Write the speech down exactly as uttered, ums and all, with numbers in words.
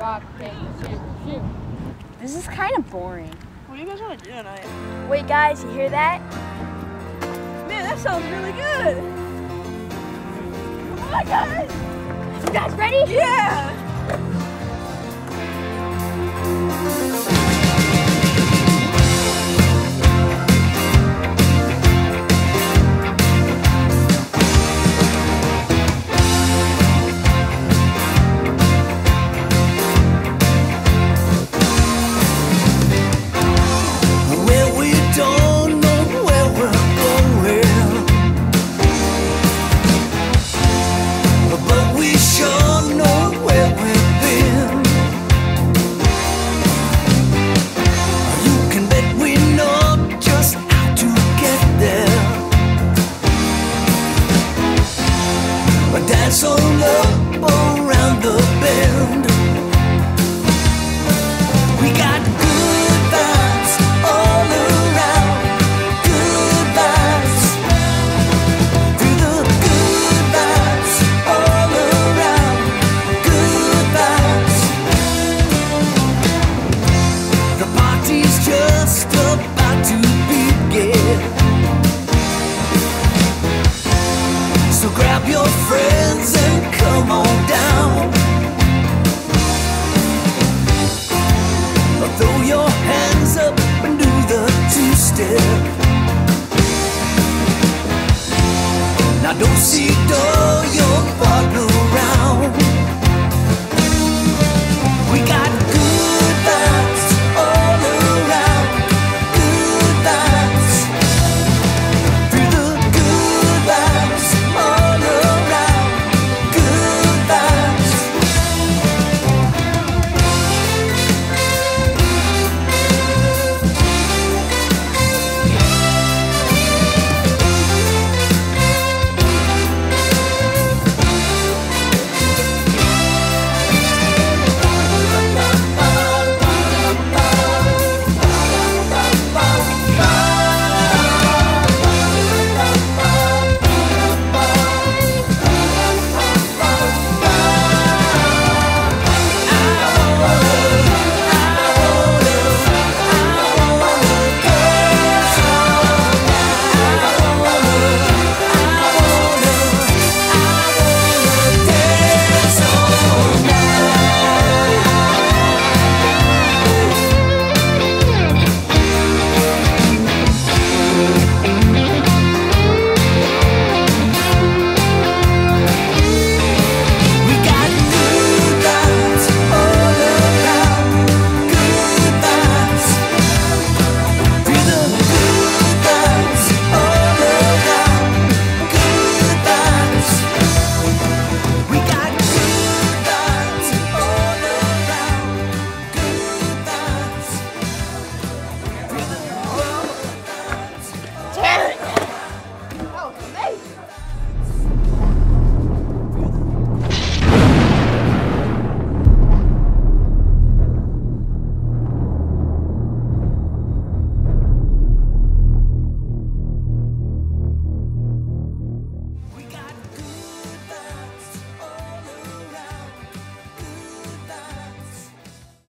God came to save you. This is kind of boring. What do you guys want to do tonight? Wait, guys, you hear that? Man, that sounds really good. Come on, guys. You guys ready? Yeah.